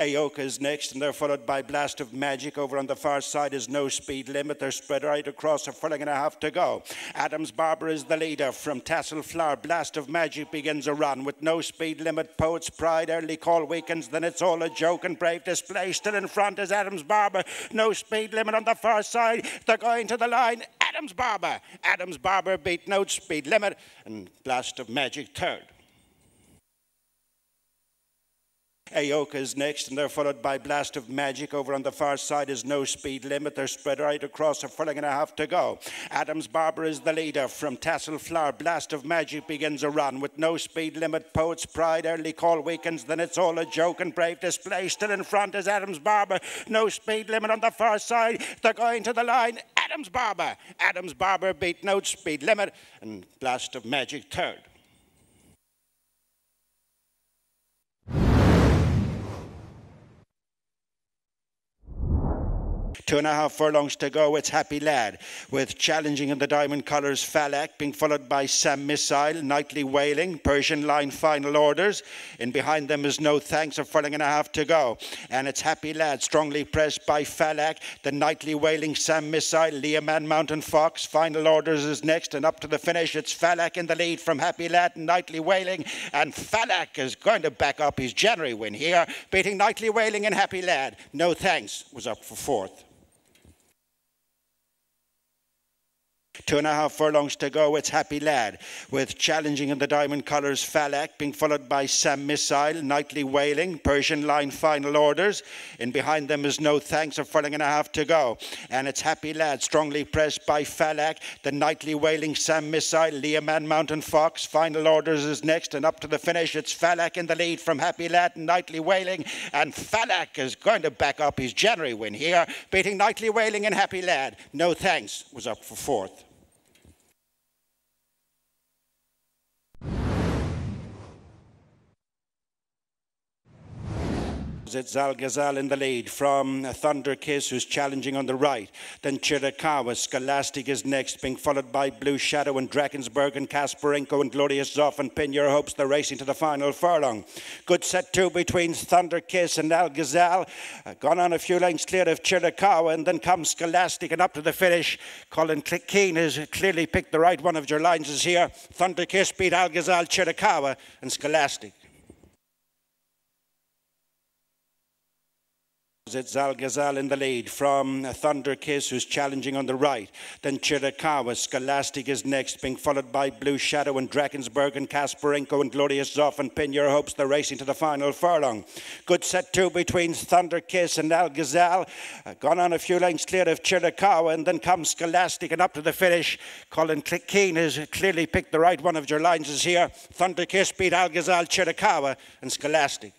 Aoka is next, and they're followed by Blast of Magic. Over on the far side is No Speed Limit. They're spread right across, a furlong and a half to go. Adams Barber is the leader from Tassel Flower. Blast of Magic begins a run with No Speed Limit, Poets Pride, Early Call Weekends, Then It's All a Joke, and Brave Display. Still in front is Adams Barber. No Speed Limit on the far side. They're going to the line. Adams Barber. Adams Barber beat No Speed Limit, and Blast of Magic third. Aoka is next, and they're followed by Blast of Magic. Over on the far side is No Speed Limit. They're spread right across, a furlong and a half to go. Adams Barber is the leader from Tassel Flower. Blast of Magic begins a run with No Speed Limit, Poets Pride, Early Call Weekends, Then It's All a Joke, and Brave Display. Still in front is Adams Barber. No Speed Limit on the far side. They're going to the line. Adams Barber. Adams Barber beat No Speed Limit, and Blast of Magic third. Two and a half furlongs to go. It's Happy Lad with Challenging in the Diamond Colours, Falak, being followed by Sam Missile, Knightly Wailing, Persian Line, Final Orders. And behind them is No Thanks, a furlong and a half to go. And it's Happy Lad, strongly pressed by Falak, the Knightly Wailing, Sam Missile, Leoman, Mountain Fox. Final Orders is next, and up to the finish, it's Falak in the lead from Happy Lad and Knightly Wailing. And Falak is going to back up his January win here, beating Knightly Wailing and Happy Lad. No Thanks was up for fourth. Two and a half furlongs to go. It's Happy Lad with Challenging in the Diamond Colours, Falak, being followed by Sam Missile, Knightly Wailing, Persian Line, Final Orders. And behind them is No Thanks, a furlong and a half to go. And it's Happy Lad, strongly pressed by Falak, the Knightly Wailing, Sam Missile, Leoman, Mountain Fox. Final Orders is next, and up to the finish, it's Falak in the lead from Happy Lad and Knightly Wailing. And Falak is going to back up his January win here, beating Knightly Wailing and Happy Lad. No Thanks was up for fourth. It's Al Ghazal in the lead from Thunder Kiss, who's challenging on the right. Then Chiricahua, Scholastic is next, being followed by Blue Shadow and Drakensberg and Kasparenko and Glorious Zoff and Pin Your Hopes. They're racing to the final furlong. Good set two between Thunder Kiss and Al Ghazal. Gone on a few lengths clear of Chiricahua, and then comes Scholastic, and up to the finish, Colin Keane has clearly picked the right one of your lines is here. Thunder Kiss beat Al Ghazal, Chiricahua, and Scholastic. It's Al Ghazal in the lead from Thunder Kiss, who's challenging on the right. Then Chiricahua, Scholastic is next, being followed by Blue Shadow and Drakensberg and Kasparenko and Glorious Zoff and Pin Your Hopes. They're racing to the final furlong. Good set two between Thunder Kiss and Al Ghazal. Gone on a few lengths clear of Chiricahua, and then comes Scholastic, and up to the finish, Colin Keane has clearly picked the right one of your lines is here. Thunder Kiss beat Al Ghazal, Chiricahua, and Scholastic.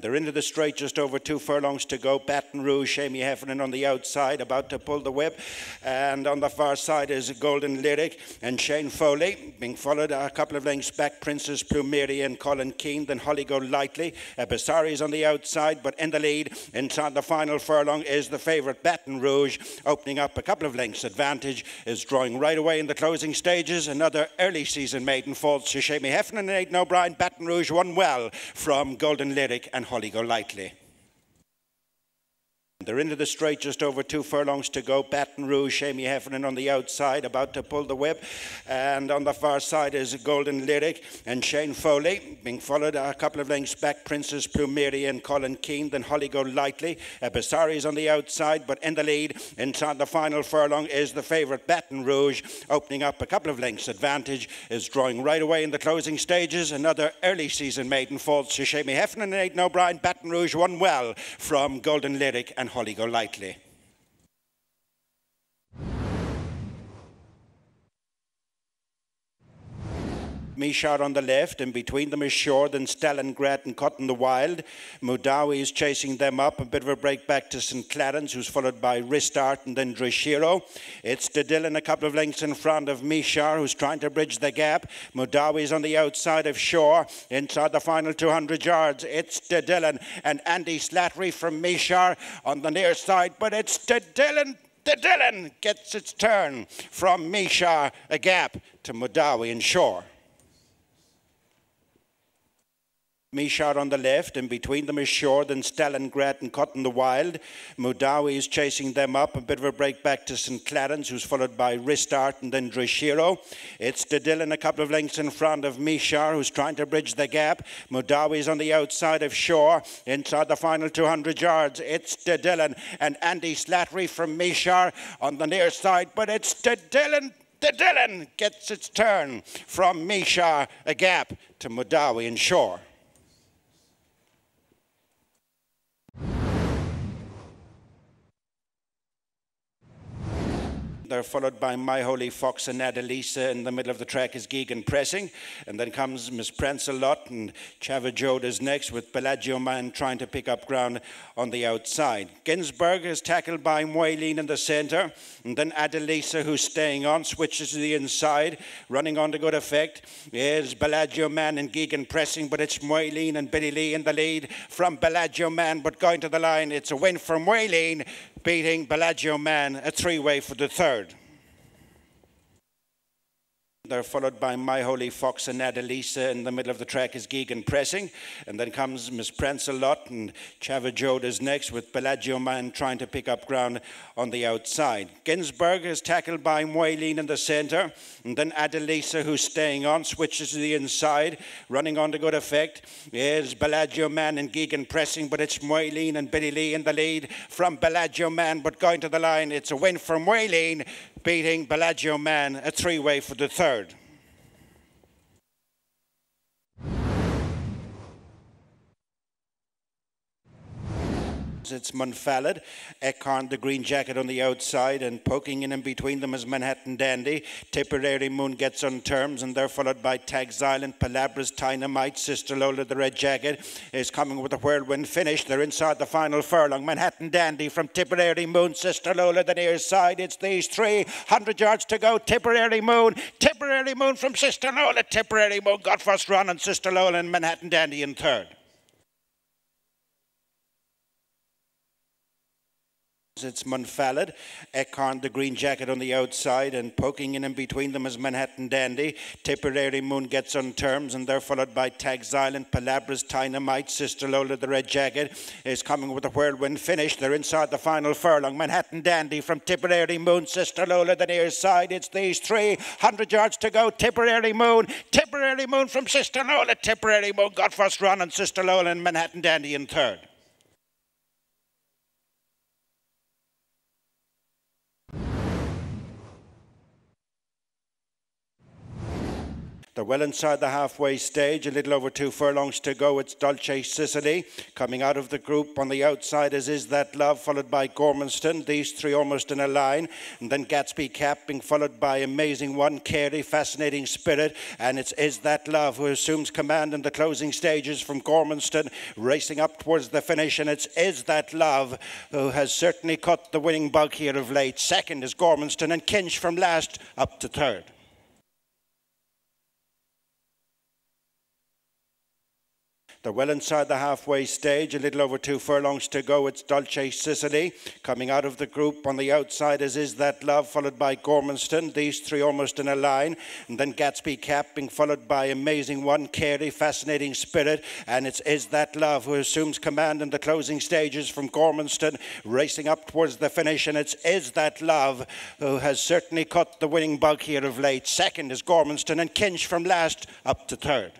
They're into the straight, just over two furlongs to go. Baton Rouge, Shamie Heffernan on the outside, about to pull the whip. And on the far side is Golden Lyric and Shane Foley, being followed a couple of lengths back, Princess Plumeri and Colin Keane, then Holly Go Lightly. Basari's on the outside, but in the lead, inside the final furlong, is the favorite Baton Rouge, opening up a couple of lengths advantage, is drawing right away in the closing stages. Another early season maiden falls to Shamie Heffernan and Aidan O'Brien. Baton Rouge won well from Golden Lyric and Holly Go Lightly. They're into the straight, just over two furlongs to go. Baton Rouge, Shamie Heffernan on the outside, about to pull the whip. And on the far side is Golden Lyric and Shane Foley, being followed a couple of lengths back, Princess Plumeri and Colin Keane, then Holly Go Lightly. Basari's on the outside, but in the lead, inside the final furlong, is the favorite Baton Rouge, opening up a couple of lengths advantage, is drawing right away in the closing stages. Another early season maiden falls to Shamie Heffernan and Aidan O'Brien. Baton Rouge won well from Golden Lyric and Holly Go Lightly. Mishar on the left, and between them is Shore, then Stalingrad and Cotton the Wild. Mudawi is chasing them up, a bit of a break back to St. Clarence, who's followed by Ristart and then Drishiro. It's De Dillon a couple of lengths in front of Mishar, who's trying to bridge the gap. Mudawi is on the outside of Shore, inside the final 200 yards. It's De Dillon and Andy Slattery from Mishar on the near side, but it's De Dillon De Dillon gets its turn from Mishar, a gap to Mudawi and Shore. Mishar on the left, and between them is Shore, then Stalingrad and Cotton the Wild. Mudawi is chasing them up, a bit of a break back to St. Clarence, who's followed by Ristart and then Drishiro. It's De Dillon a couple of lengths in front of Mishar, who's trying to bridge the gap. Mudawi is on the outside of Shore, inside the final 200 yards. It's De Dillon and Andy Slattery from Mishar on the near side, but it's De Dillon. De Dillon gets its turn from Mishar, a gap to Mudawi and Shore. They're followed by My Holy Fox and Adelisa. In the middle of the track is Geegan pressing. And then comes Miss Prancelot, and Chavajode is next, with Bellagio Man trying to pick up ground on the outside. Ginsberg is tackled by Moylene in the center. And then Adelisa, who's staying on, switches to the inside. Running on to good effect is Bellagio Man and Geegan pressing, but it's Moylene and Billy Lee in the lead from Bellagio Man. But going to the line, it's a win for Moylene, beating Bellagio Man, a three-way for the third. They're followed by My Holy Fox and Adelisa. In the middle of the track is Geegan pressing. And then comes Miss Prancelot, and Chavajode is next, with Bellagio Man trying to pick up ground on the outside. Ginsberg is tackled by Moylene in the center. And then Adelisa, who's staying on, switches to the inside. Running on to good effect is Bellagio Man and Geegan pressing, but it's Moylene and Billy Lee in the lead from Bellagio Man. But going to the line, it's a win for Moylene, beating Bellagio Man, a three-way for the third. It's Monfalad, Eckharn the green jacket on the outside, and poking in and between them is Manhattan Dandy. Tipperary Moon gets on terms, and they're followed by Tags Island, Palabra's Dynamite. Sister Lola, the red jacket, is coming with a whirlwind finish. They're inside the final furlong. Manhattan Dandy from Tipperary Moon, Sister Lola the near side. It's these 300 yards to go. Tipperary Moon from Sister Lola. Tipperary Moon got first run, and Sister Lola and Manhattan Dandy in third. It's Monfalad, Eckharn the green jacket on the outside, and poking in and between them is Manhattan Dandy. Tipperary Moon gets on terms, and they're followed by Tags Island, Palabra's Dynamite. Sister Lola the red jacket is coming with a whirlwind finish. They're inside the final furlong. Manhattan Dandy from Tipperary Moon, Sister Lola the near side. It's these 300 yards to go. Tipperary Moon from Sister Lola. Tipperary Moon got first run, and Sister Lola and Manhattan Dandy in third. They're well inside the halfway stage, a little over two furlongs to go. It's Dolce Sicily coming out of the group. On the outside is That Love, followed by Gormanston. These three almost in a line. And then Gatsby Cap being followed by Amazing One, Carey, Fascinating Spirit. And it's Is That Love who assumes command in the closing stages from Gormanston, racing up towards the finish. And it's Is That Love who has certainly caught the winning bug here of late. Second is Gormanston, and Kinch from last up to third. They're well inside the halfway stage, a little over two furlongs to go. It's Dolce Sicily coming out of the group. On the outside is That Love, followed by Gormanston. These three almost in a line. And then Gatsby Cap being followed by Amazing One, Carey, Fascinating Spirit. And it's Is That Love who assumes command in the closing stages from Gormanston, racing up towards the finish. And it's Is That Love who has certainly caught the winning bug here of late. Second is Gormanston, and Kinch from last up to third.